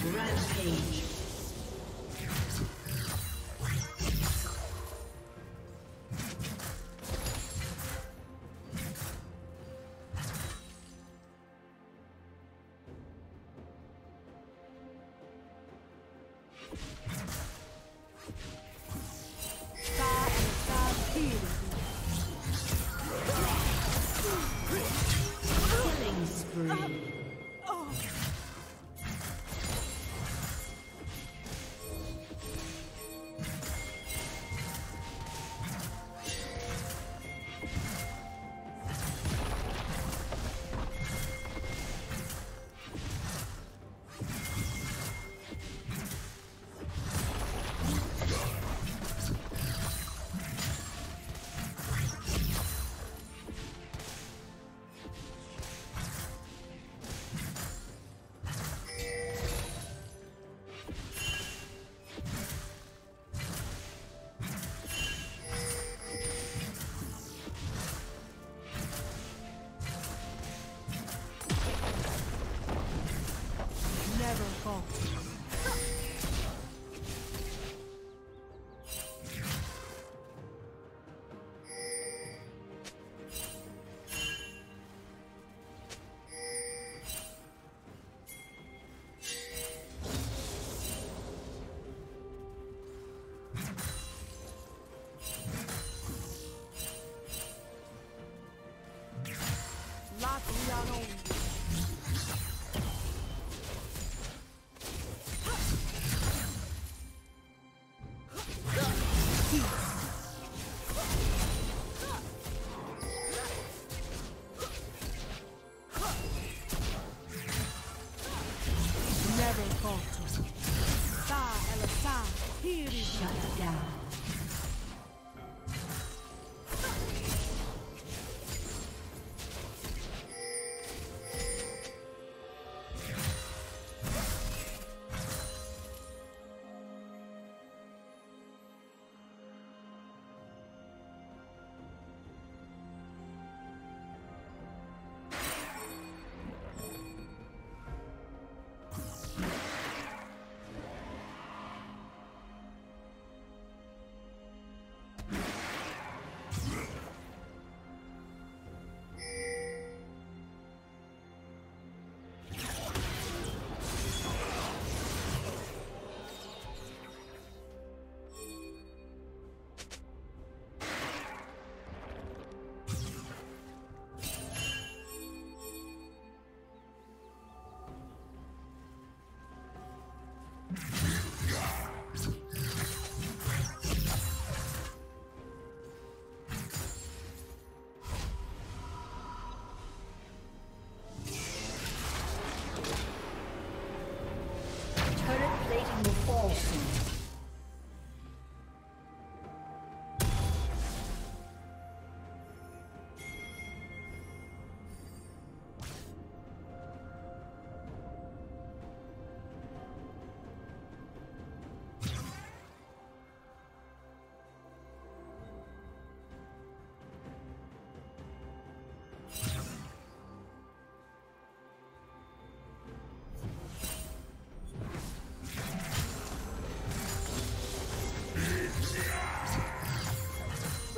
Rampage.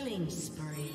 Killing spree.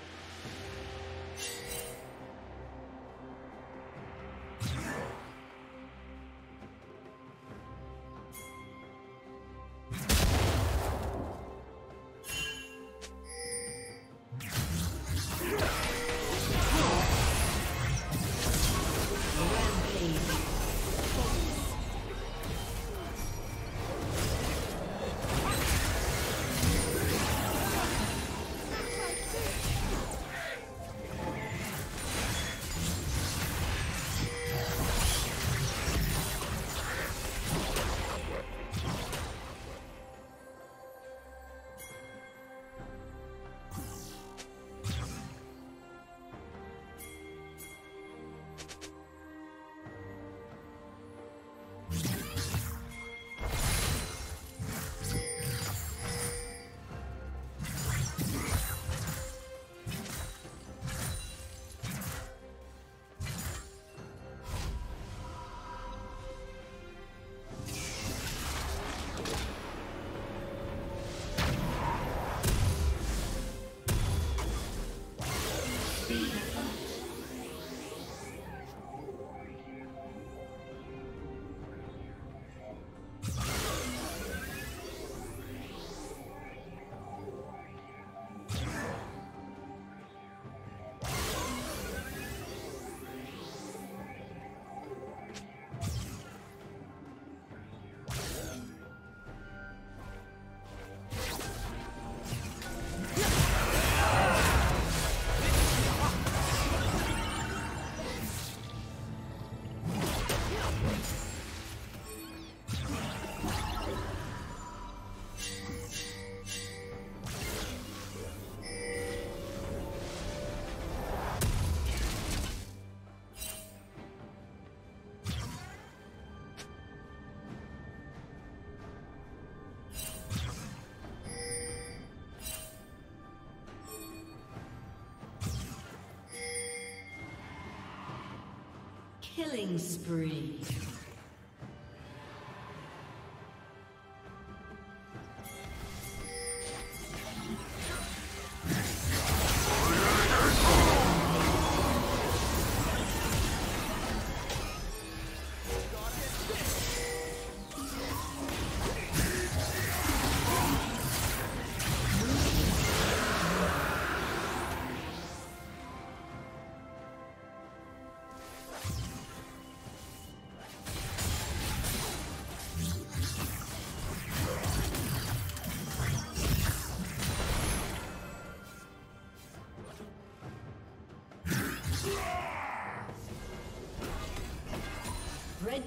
Red team's turret has been destroyed. Killing spree. Red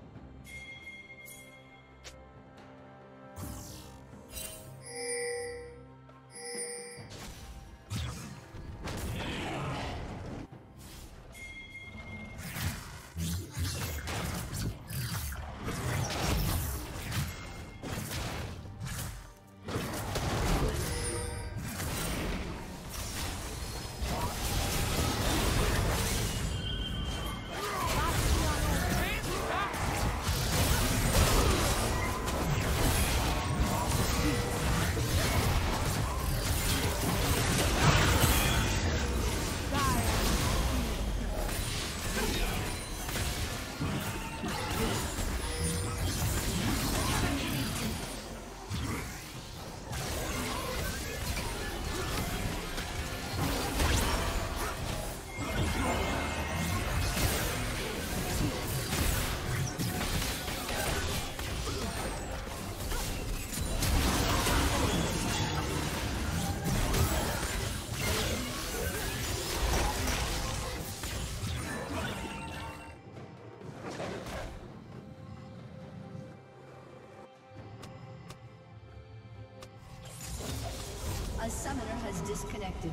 disconnected.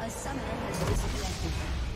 A summoner has disconnected.